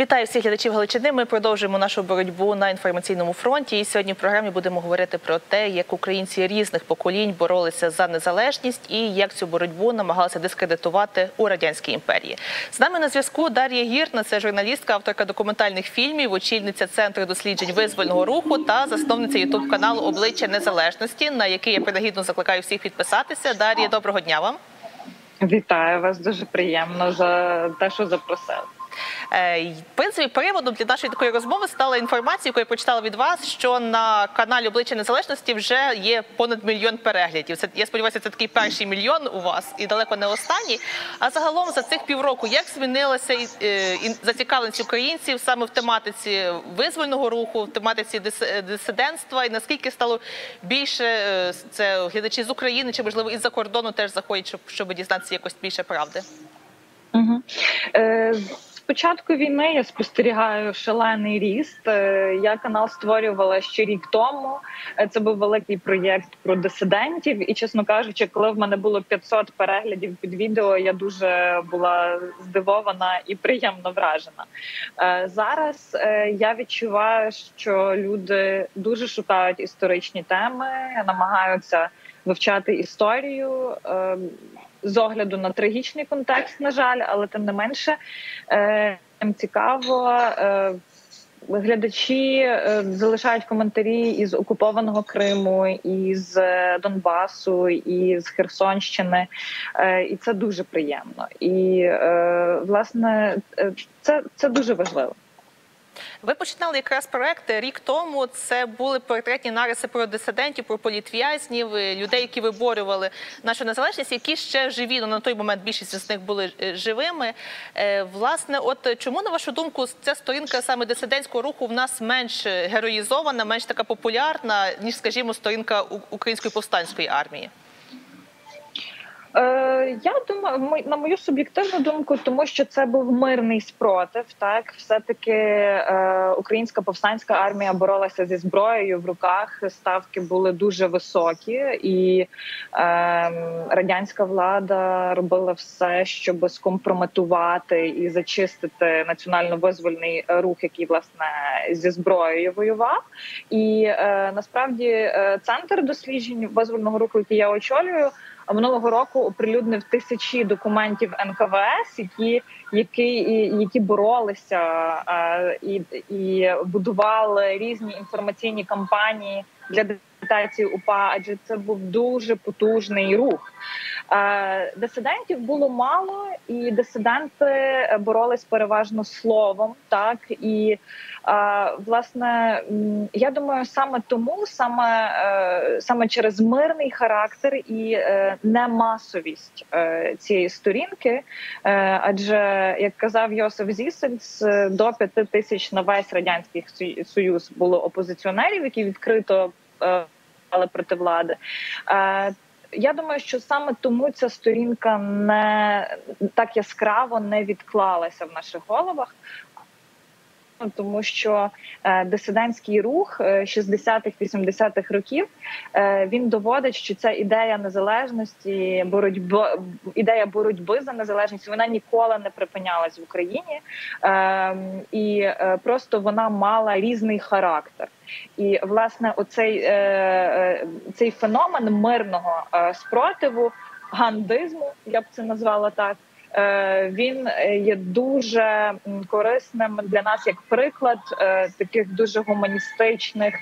Вітаю всіх глядачів Галичини. Ми продовжуємо нашу боротьбу на інформаційному фронті. І сьогодні в програмі будемо говорити про те, як українці різних поколінь боролися за незалежність і як цю боротьбу намагалися дискредитувати у Радянській імперії. З нами на зв'язку Дар'я Гірна. Це журналістка, авторка документальних фільмів, очільниця Центру досліджень визвольного руху та засновниця ютуб-каналу «Обличчя незалежності», на який я принагідно закликаю всіх підписатися. Дар'я, доброго дня вам. Вітаю вас. Дуже приємно за те, що запросили. В принципі, приводом для нашої такої розмови стала інформація, яку я прочитала від вас, що на каналі «Обличчя незалежності» вже є понад 1 мільйон переглядів. Я сподіваюся, це такий перший 1 мільйон у вас і далеко не останній. А загалом за цих півроку як змінилася зацікавленість українців саме в тематиці визвольного руху, в тематиці дисидентства, і наскільки стало більше це глядачі з України чи, можливо, із-за кордону теж заходять, щоб дізнатися якось більше правди? З початку війни я спостерігаю шалений ріст. Я канал створювала ще рік тому. Це був великий проєкт про дисидентів. І, чесно кажучи, коли в мене було 500 переглядів під відео, я дуже була здивована і приємно вражена. Зараз я відчуваю, що люди дуже шукають історичні теми, намагаються вивчати історію, з огляду на трагічний контекст, на жаль, але тим не менше цікаво. Глядачі залишають коментарі із окупованого Криму, із Донбасу, із Херсонщини. І це дуже приємно. І, власне, це дуже важливо. Ви починали якраз проєкт рік тому. Це були портретні нариси про дисидентів, про політв'язнів, людей, які виборювали нашу незалежність, які ще живі, на той момент більшість з них були живими. Власне, от чому, на вашу думку, ця сторінка саме дисидентського руху в нас менш героїзована, менш така популярна, ніж, скажімо, сторінка Української повстанської армії? Я думаю, на мою суб'єктивну думку, тому що це був мирний спротив, так? Все-таки Українська повстанська армія боролася зі зброєю в руках, ставки були дуже високі, і радянська влада робила все, щоб скомпрометувати і зачистити національно-визвольний рух, який, власне, зі зброєю воював. І насправді Центр досліджень визвольного руху, який я очолюю, минулого року оприлюднив тисячі документів НКВС, які боролися і будували різні інформаційні кампанії для дискредитації УПА, адже це був дуже потужний рух. Дисидентів було мало, і дисиденти боролись переважно словом, так, і, власне, я думаю, саме тому, саме через мирний характер і немасовість цієї сторінки, адже, як казав Йосиф Зісельс, до 5000 на весь Радянський Союз було опозиціонерів, які відкрито але проти влади. Я думаю, що саме тому ця сторінка не так яскраво не відклалася в наших головах, тому що дисидентський рух 60-80-х років, він доводить, що ця ідея незалежності, ідея боротьби за незалежність, вона ніколи не припинялась в Україні, і просто вона мала різний характер. І, власне, цей феномен мирного спротиву, гандизму, я б це назвала так, він є дуже корисним для нас як приклад таких дуже гуманістичних,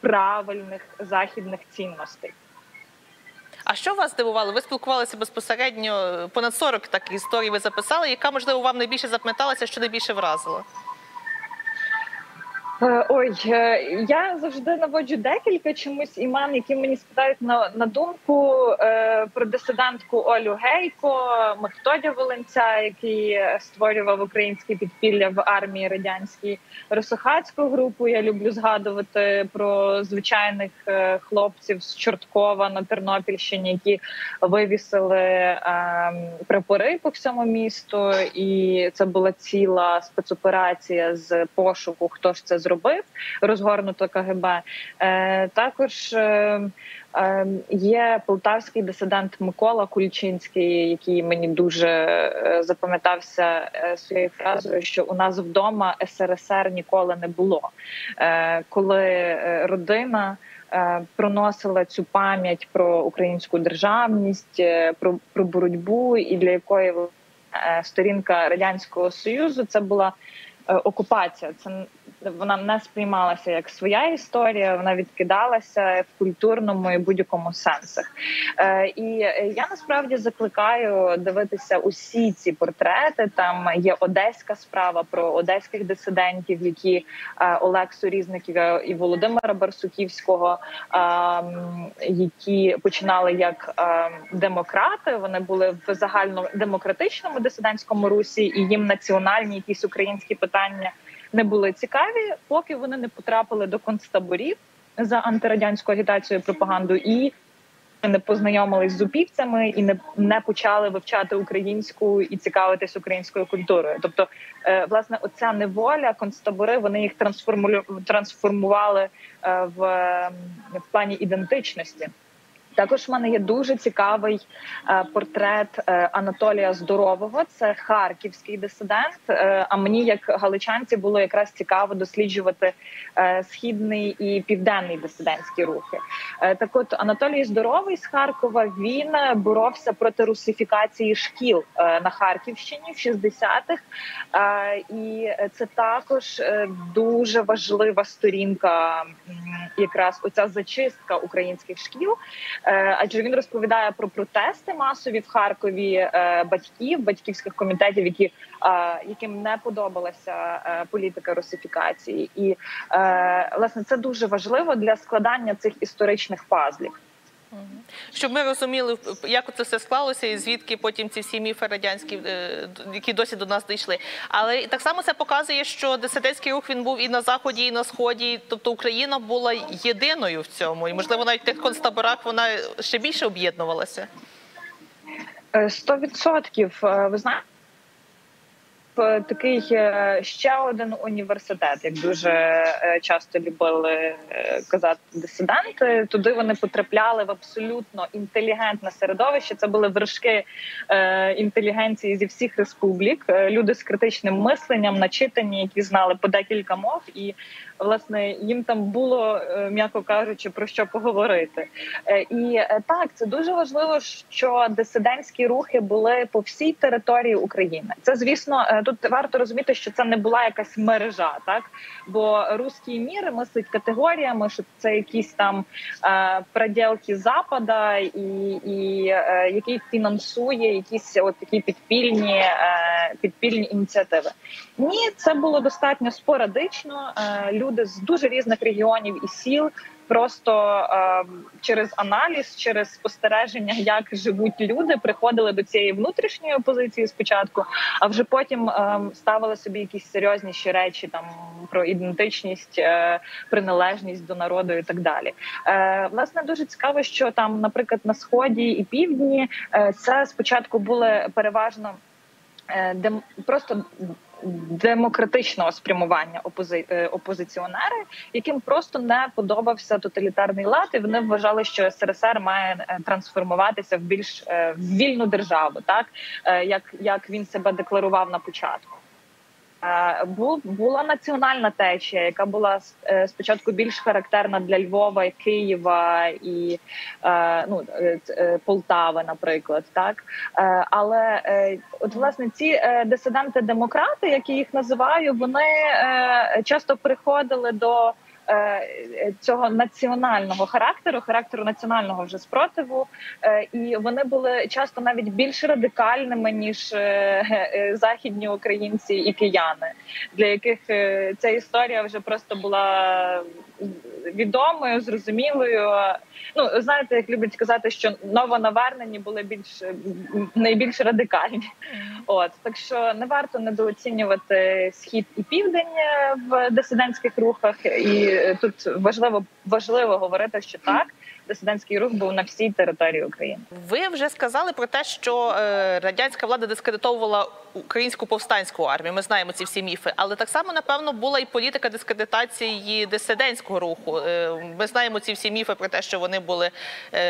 правильних західних цінностей. А що вас здивувало? Ви спілкувалися безпосередньо, понад 40 таких історій ви записали. Яка, можливо, вам найбільше запам'яталася, що найбільше вразило? Ой, я завжди наводжу декілька чомусь імен, які мені спадають на думку, про дисидентку Олю Гейко, Мехтодя Волинця, який створював українське підпілля в армії радянській, Росохацьку групу. Я люблю згадувати про звичайних хлопців з Чорткова на Тернопільщині, які вивісили прапори по всьому місту, і це була ціла спецоперація з пошуку, хто ж це зробив. зробив, розгорнуто КГБ. Також є полтавський дисидент Микола Кульчинський, який мені дуже запам'ятався своєю фразою, що у нас вдома СРСР ніколи не було. Коли родина проносила цю пам'ять про українську державність, про боротьбу, і для якої сторінка Радянського Союзу – це була окупація. Вона не сприймалася як своя історія, вона відкидалася в культурному і будь-якому сенсах. І я насправді закликаю дивитися усі ці портрети. Там є одеська справа про одеських дисидентів, які Олексу Різникова і Володимира Барсуківського, які починали як демократи, вони були в загальнодемократичному дисидентському русі, і їм національні якісь українські питання не були цікаві, поки вони не потрапили до концтаборів за антирадянську агітацію і пропаганду і не познайомились з упівцями і не почали вивчати українську і цікавитись українською культурою. Тобто, власне, оця неволя, концтабори, вони їх трансформували в плані ідентичності. Також в мене є дуже цікавий портрет Анатолія Здорового. Це харківський дисидент, а мені, як галичанці, було якраз цікаво досліджувати східний і південний дисидентські рухи. Так от, Анатолій Здоровий з Харкова, він боровся проти русифікації шкіл на Харківщині в 60-х. І це також дуже важлива сторінка, якраз оця зачистка українських шкіл. Адже він розповідає про протести масові в Харкові батьків, батьківських комітетів, яким не подобалася політика русифікації. І, власне, це дуже важливо для складання цих історичних пазлів. Щоб ми розуміли, як це все склалося і звідки потім ці всі міфи радянські, які досі до нас дійшли. Але так само це показує, що дисидентський рух, він був і на Заході, і на Сході. Тобто Україна була єдиною в цьому. І, можливо, навіть в тих концтаборах вона ще більше об'єднувалася. 100%. Ви знаєте, такий ще один університет, як дуже часто любили казати дисиденти. Туди вони потрапляли в абсолютно інтелігентне середовище. Це були вершки інтелігенції зі всіх республік. Люди з критичним мисленням, начитані, які знали по декілька мов. І, власне, їм там було, м'яко кажучи, про що поговорити. І так, це дуже важливо, що дисидентські рухи були по всій території України. Це, звісно, тут варто розуміти, що це не була якась мережа, так? Бо русський мір мислить категоріями, що це якісь там проділки Запада, який фінансує якісь от такі підпільні ініціативи. Ні, це було достатньо спорадично. Люди з дуже різних регіонів і сіл просто через аналіз, через спостереження, як живуть люди, приходили до цієї внутрішньої опозиції спочатку, а вже потім ставили собі якісь серйозніші речі там про ідентичність, приналежність до народу і так далі. Власне, дуже цікаво, що там, наприклад, на Сході і Півдні це спочатку були переважно просто демократичного спрямування опозиціонери, яким просто не подобався тоталітарний лад, і вони вважали, що СРСР має трансформуватися в більш вільну державу, так як він себе декларував на початку. Була національна течія, яка була спочатку більш характерна для Львова, Києва і Полтави, наприклад. Так? Але, от, власне, ці дисиденти-демократи, як я їх називаю, вони часто приходили до цього національного характеру національного вже спротиву, і вони були часто навіть більш радикальними, ніж західні українці і кияни, для яких ця історія вже просто була відомою, зрозумілою. Ну, знаєте, як люблять казати, що новонавернені були найбільш радикальні. От, так що не варто недооцінювати Схід і Південь в дисидентських рухах, і тут важливо говорити, що так, дисидентський рух був на всій території України. Ви вже сказали про те, що радянська влада дискредитовувала українську повстанську армію. Ми знаємо ці всі міфи. Але так само, напевно, була і політика дискредитації дисидентського руху. Ми знаємо ці всі міфи про те, що вони були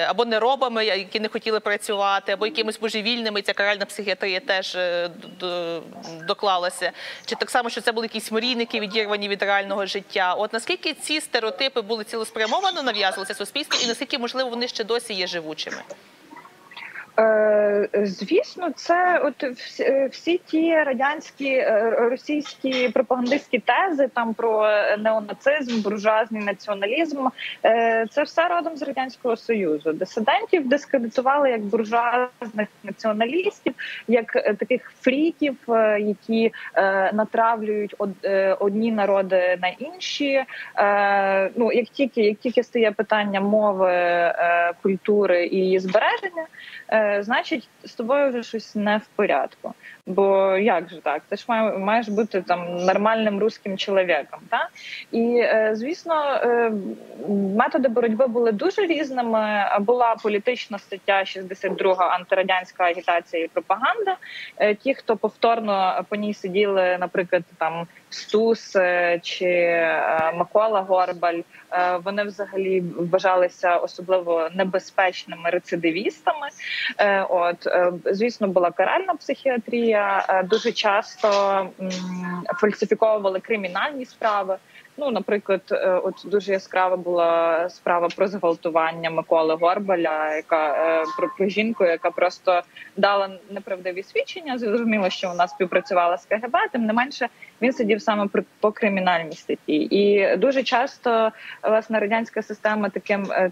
або неробами, які не хотіли працювати, або якимись божевільними, і ця каральна психіатрія теж доклалася. Чи так само, що це були якісь мрійники, відірвані від реального життя. От наскільки ці стереотипи були цілеспрямовано нав'язувалися суспільству, і наскільки, можливо, вони ще досі є живучими? Звісно, це от всі ті радянські, російські пропагандистські тези там про неонацизм, буржуазний націоналізм, це все родом з Радянського Союзу. Дисидентів дискредитували як буржуазних націоналістів, як таких фріків, які натравлюють одні народи на інші. Ну, як тільки стає питання мови, культури і її збереження, значить, з тобою вже щось не в порядку. Бо як же так? Ти ж маєш бути там нормальним русським чоловіком, так? І, звісно, методи боротьби були дуже різними. Була політична стаття 62 антирадянська агітація і пропаганда. Ті, хто повторно по ній сиділи, наприклад, там Стус чи Микола Горбаль, вони взагалі вважалися особливо небезпечними рецидивістами. От, звісно, була каральна психіатрія, дуже часто фальсифіковували кримінальні справи. Ну, наприклад, от дуже яскрава була справа про зґвалтування Миколи Горбаля, яка про жінку, яка просто дала неправдиві свідчення. Зрозуміло, що вона співпрацювала з КГБ, тим не менше він сидів саме по кримінальній статті. І дуже часто, власне, радянська система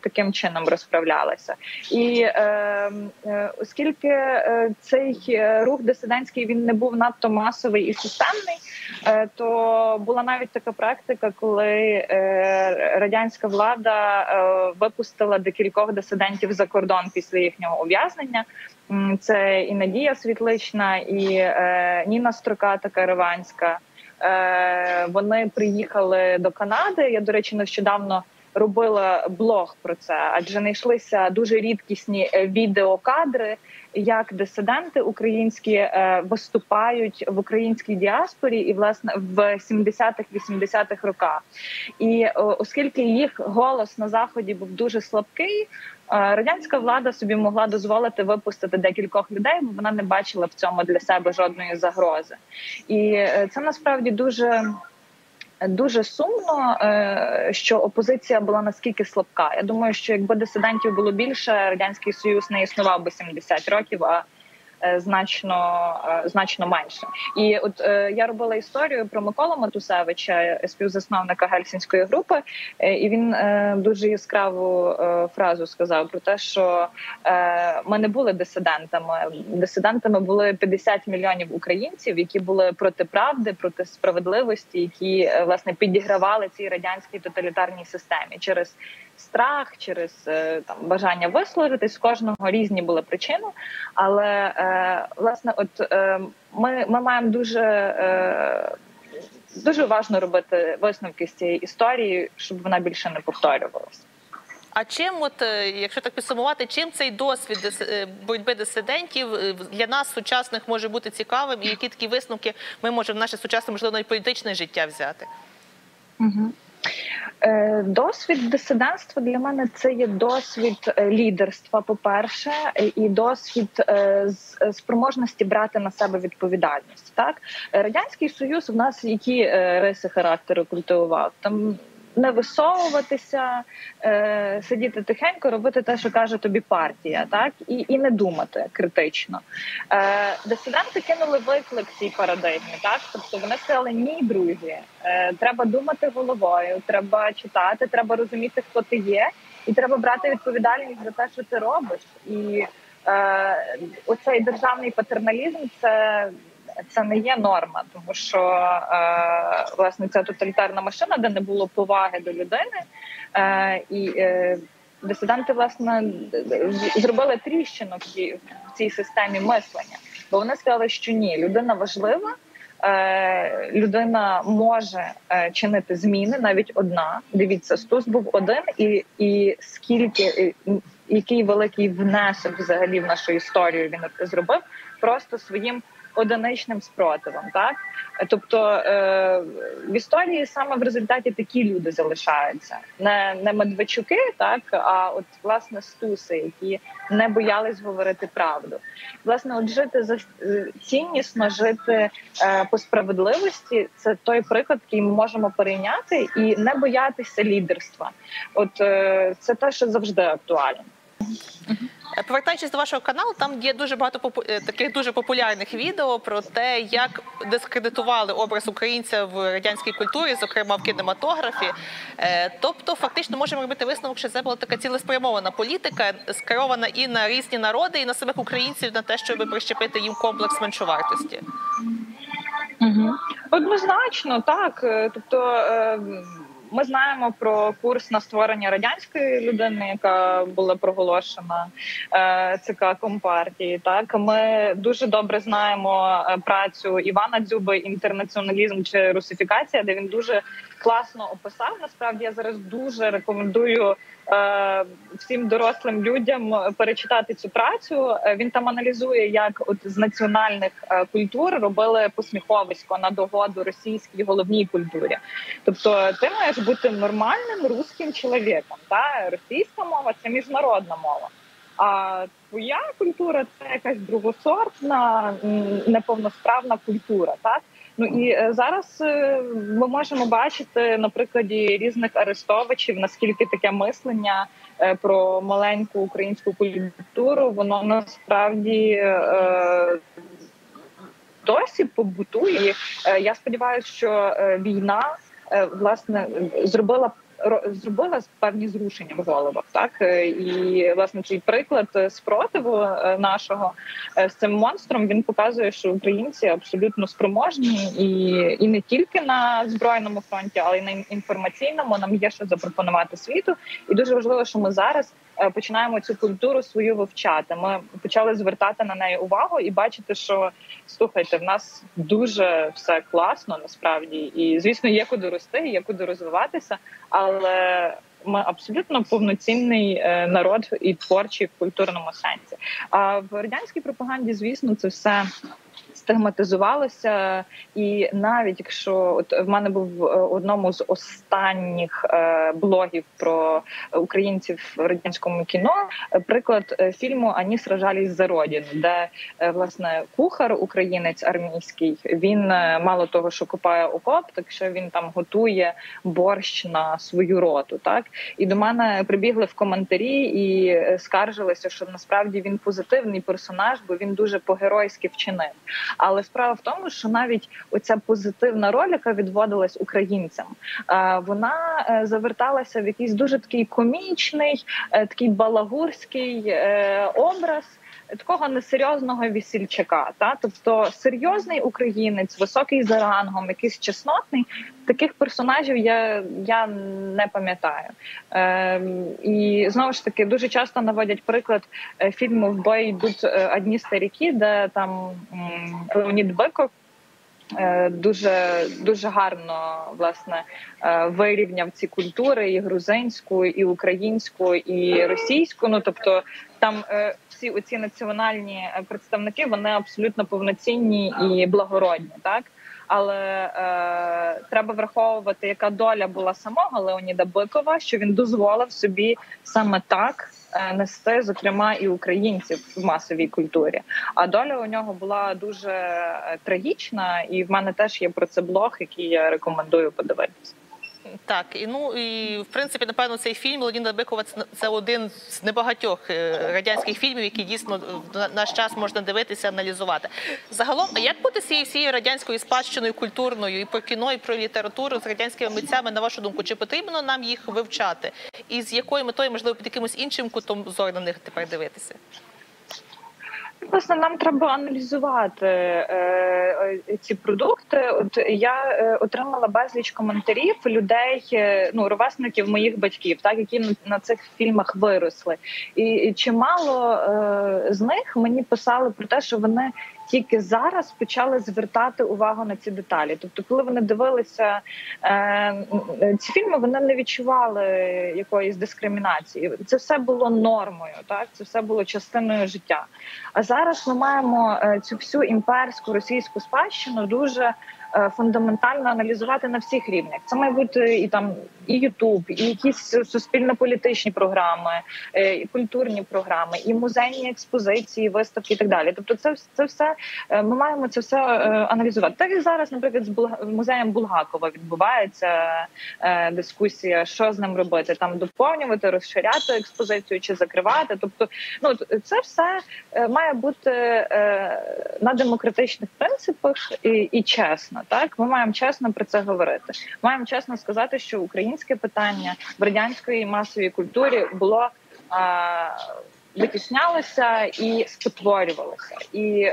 таким чином розправлялася. І оскільки цей рух дисидентський, він не був надто масовий і системний, то була навіть така практика, коли радянська влада випустила декількох дисидентів за кордон після їхнього ув'язнення. Це і Надія Світлична, і Ніна Строка, така реванська. Вони приїхали до Канади. Я, до речі, нещодавно робила блог про це, адже знайшлися дуже рідкісні відеокадри, як дисиденти українські виступають в українській діаспорі і, власне, в 70-80-х роках. І оскільки їх голос на Заході був дуже слабкий, радянська влада собі могла дозволити випустити декількох людей, бо вона не бачила в цьому для себе жодної загрози. І це насправді дуже сумно, що опозиція була наскільки слабка. Я думаю, що якби дисидентів було більше, Радянський Союз не існував би 70 років, а значно менше. І от я робила історію про Миколу Матусевича, співзасновника Гельсінської групи, і він дуже яскраву фразу сказав про те, що ми не були дисидентами. Дисидентами були 50 мільйонів українців, які були проти правди, проти справедливості, які, власне, підігравали цій радянській тоталітарній системі через страх, через там бажання висловитись. У кожного різні були причини, але власне, от ми маємо дуже важливо робити висновки з цієї історії, щоб вона більше не повторювалася. А чим, от, якщо так підсумувати, чим цей досвід боротьби дисидентів для нас, сучасних, може бути цікавим, і які такі висновки ми можемо в наше сучасне, можливо, навіть політичне життя взяти? Угу. Досвід дисидентства для мене – це є досвід лідерства, по-перше, і досвід спроможності брати на себе відповідальність. Так? Радянський Союз у нас які риси характеру культивував? Там не висовуватися, сидіти тихенько, робити те, що каже тобі партія, так? І не думати критично. Дисиденти кинули виклик цій парадигмі, так? Тобто вони сказали, ні, друзі, треба думати головою, треба читати, треба розуміти, хто ти є, і треба брати відповідальність за те, що ти робиш. І оцей державний патерналізм – це не є норма, тому що, власне, ця тоталітарна машина, де не було поваги до людини, і дисиденти, власне, зробили тріщину в цій системі мислення. Бо вони сказали, що ні, людина важлива, людина може чинити зміни, навіть одна. Дивіться, Стус був один, і скільки, який великий внесок взагалі в нашу історію він зробив просто своїм одиничним спротивом, так? Тобто в історії саме в результаті такі люди залишаються. Не Медведчуки, так, а от, власне, Стуси, які не боялись говорити правду. Власне, от жити за ціннісно, жити по справедливості – це той приклад, який ми можемо перейняти, і не боятися лідерства. От це те, що завжди актуально. Повертаючись до вашого каналу, там є дуже багато таких дуже популярних відео про те, як дискредитували образ українця в радянській культурі, зокрема в кінематографі. Тобто, фактично, можемо робити висновок, що це була така цілеспрямована політика, скерована і на різні народи, і на самих українців, на те, щоб прищепити їм комплекс меншовартості. Угу. Однозначно, так. Тобто... Ми знаємо про курс на створення радянської людини, яка була проголошена ЦК Компартії. Так, ми дуже добре знаємо працю Івана Дзюби «Інтернаціоналізм чи русифікація», де він дуже класно описав. Насправді, я зараз дуже рекомендую всім дорослим людям перечитати цю працю. Він там аналізує, як от з національних культур робили посміховисько на догоду російській головній культурі. Тобто, ти маєш бути нормальним русським чоловіком. Та? Російська мова – це міжнародна мова. А твоя культура – це якась другосортна, неповносправна культура, так? Ну і зараз ми можемо бачити на прикладі різних арестовичів, наскільки таке мислення про маленьку українську культуру, воно насправді досі побутує. Я сподіваюся, що війна, власне, зробила певні зрушення в головах, так? І, власне, цей приклад спротиву нашого з цим монстром, він показує, що українці абсолютно спроможні і не тільки на збройному фронті, але й на інформаційному. Нам є що запропонувати світу. І дуже важливо, що ми зараз починаємо цю культуру свою вивчати. Ми почали звертати на неї увагу і бачити, що, слухайте, в нас дуже все класно, насправді. І, звісно, є куди рости, є куди розвиватися, але ми абсолютно повноцінний народ і творчий в культурному сенсі. А в радянській пропаганді, звісно, це все стигматизувалося. І навіть якщо... От в мене був в одному з останніх блогів про українців в радянському кіно приклад фільму «Ані сражались за родину», де, власне, кухар, українець армійський, він мало того, що копає окоп, так що він там готує борщ на свою роту, так? І до мене прибігли в коментарі і скаржилися, що насправді він позитивний персонаж, бо він дуже по-геройськи вчинив. Але справа в тому, що навіть оця позитивна роль, яка відводилась українцям, вона заверталася в якийсь дуже такий комічний, такий балагурський образ такого несерйозного весільчака. Та? Тобто серйозний українець, високий за рангом, якийсь чеснотний, таких персонажів я не пам'ятаю. І знову ж таки, дуже часто наводять приклад фільму «В бой йдуть одні старіки», де там Леонід Биков дуже гарно, власне, вирівняв ці культури, і грузинську, і українську, і російську. Ну, тобто там всі оці національні представники, вони абсолютно повноцінні і благородні, так? Але треба враховувати, яка доля була самого Леоніда Бикова, що він дозволив собі саме так нести, зокрема, і українців в масовій культурі. А доля у нього була дуже трагічна, і в мене теж є про це блог, який я рекомендую подивитися. Так, і в принципі, напевно, цей фільм Леоніда Бикова – це один з небагатьох радянських фільмів, які дійсно в наш час можна дивитися, аналізувати. Загалом, а як бути з цією радянською спадщиною культурною і про кіно, і про літературу з радянськими митцями, на вашу думку, чи потрібно нам їх вивчати? І з якою метою, можливо, під якимось іншим кутом зору на них тепер дивитися? Власне, нам треба аналізувати ці продукти. От я отримала безліч коментарів людей, ну, ровесників моїх батьків, так, які на цих фільмах виросли. І чимало з них мені писали про те, що вони тільки зараз почали звертати увагу на ці деталі. Тобто, коли вони дивилися ці фільми, вони не відчували якоїсь дискримінації. Це все було нормою, так? Це все було частиною життя. А зараз ми маємо цю всю імперську російську спадщину дуже фундаментально аналізувати на всіх рівнях. Це має бути і там і YouTube, і якісь суспільно-політичні програми, і культурні програми, і музейні експозиції, виставки і так далі. Тобто це все, ми маємо це все аналізувати. Так як зараз, наприклад, з музеєм Булгакова відбувається дискусія, що з ним робити, там доповнювати, розширяти експозицію чи закривати. Тобто, ну, це все має бути на демократичних принципах і чесно. Так, ми маємо чесно про це говорити. Маємо чесно сказати, що українське питання в радянської масовій культурі було витіснялося і спотворювалося. І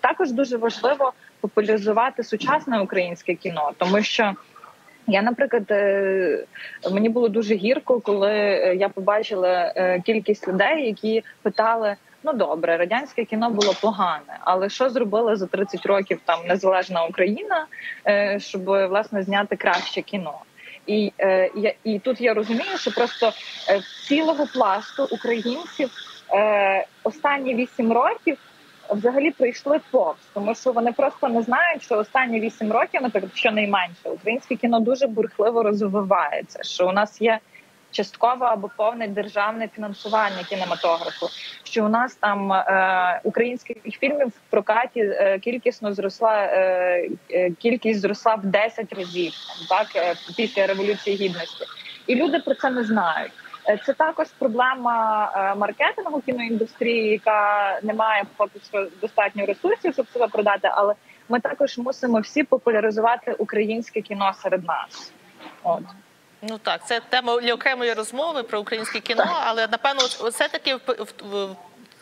також дуже важливо популяризувати сучасне українське кіно, тому що я, наприклад, мені було дуже гірко, коли я побачила кількість людей, які питали: ну добре, радянське кіно було погане, але що зробила за 30 років там незалежна Україна, щоб, власне, зняти краще кіно? І тут я розумію, що просто цілого пласту українців останні 8 років взагалі прийшли повз, тому що вони просто не знають, що останні 8 років, наприклад, щонайменше, українське кіно дуже бурхливо розвивається, що у нас є часткове або повне державне фінансування кінематографу, що у нас там українських фільмів в прокаті кількість зросла в 10 разів, так, після Революції Гідності. І люди про це не знають. Це також проблема маркетингу кіноіндустрії, яка не має достатньо ресурсів, щоб себе продати, але ми також мусимо всі популяризувати українське кіно серед нас. От. Ну так, це тема для окремої розмови про українське кіно, але, напевно, все-таки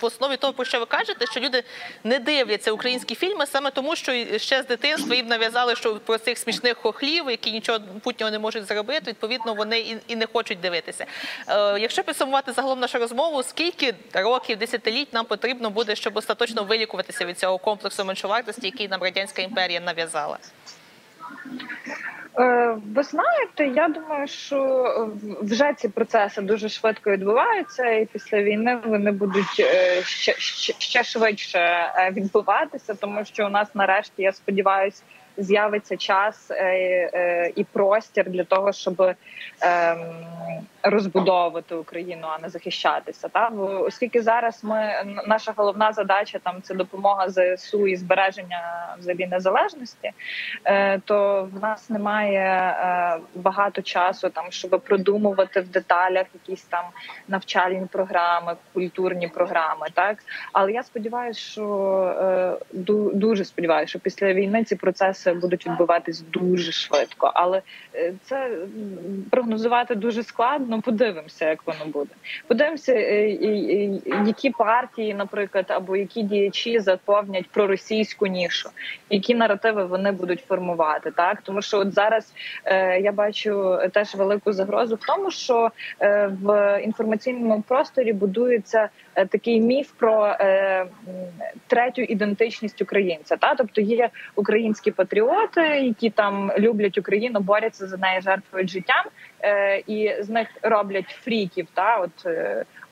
в основі того, про що ви кажете, що люди не дивляться українські фільми саме тому, що ще з дитинства їм нав'язали, що про цих смішних хохлів, які нічого путнього не можуть зробити, відповідно, вони і не хочуть дивитися. Якщо підсумувати загалом нашу розмову, скільки років, десятиліть нам потрібно буде, щоб остаточно вилікуватися від цього комплексу меншовартості, який нам Радянська імперія нав'язала? Ви знаєте, я думаю, що вже ці процеси дуже швидко відбуваються, і після війни вони будуть ще швидше відбуватися, тому що у нас нарешті, я сподіваюся, з'явиться час і простір для того, щоб розбудовувати Україну, а не захищатися. Оскільки зараз наша головна задача – це допомога ЗСУ і збереження взагалі незалежності, то в нас немає багато часу, щоб продумувати в деталях якісь там навчальні програми, культурні програми. Але я сподіваюся, що дуже сподіваюся, що після війни ці процеси будуть відбуватись дуже швидко, але це прогнозувати дуже складно. Подивимося, як воно буде. Подивимося, які партії, наприклад, або які діячі заповнять проросійську нішу, які наративи вони будуть формувати. Так, тому що от зараз я бачу теж велику загрозу в тому, що в інформаційному просторі будується такий міф про третю ідентичність українця. Та, тобто є українські патріоти, які там люблять Україну, борються за неї, жертвують життям, і з них роблять фріків, та, от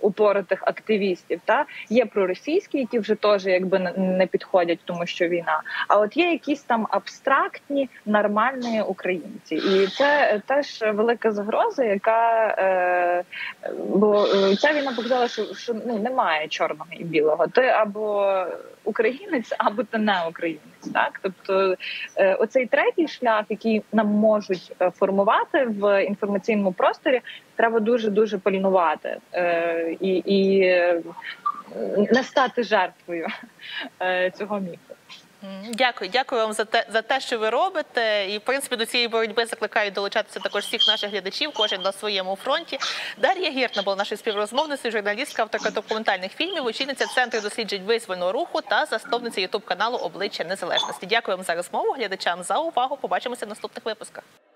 упоротих активістів. Та. Є проросійські, які вже теж якби не підходять, тому що війна. А от є якісь там абстрактні, нормальні українці. І це теж велика загроза, яка... бо ця війна показала, що ну, немає чорного і білого. Ти або українець, або ти не українець. Так? Тобто оцей третій шлях, який нам можуть формувати в інформаційному просторі, треба дуже-дуже пильнувати і не стати жертвою цього міфу. Дякую. Дякую вам за те, що ви робите. І, в принципі, до цієї боротьби закликаю долучатися також всіх наших глядачів, кожен на своєму фронті. Дар'я Гірна була нашою співрозмовницею, журналістка, авторка документальних фільмів, очільниця Центру досліджень визвольного руху та засновниця YouTube-каналу «Обличчя незалежності». Дякую вам за розмову, глядачам за увагу. Побачимося в наступних випусках.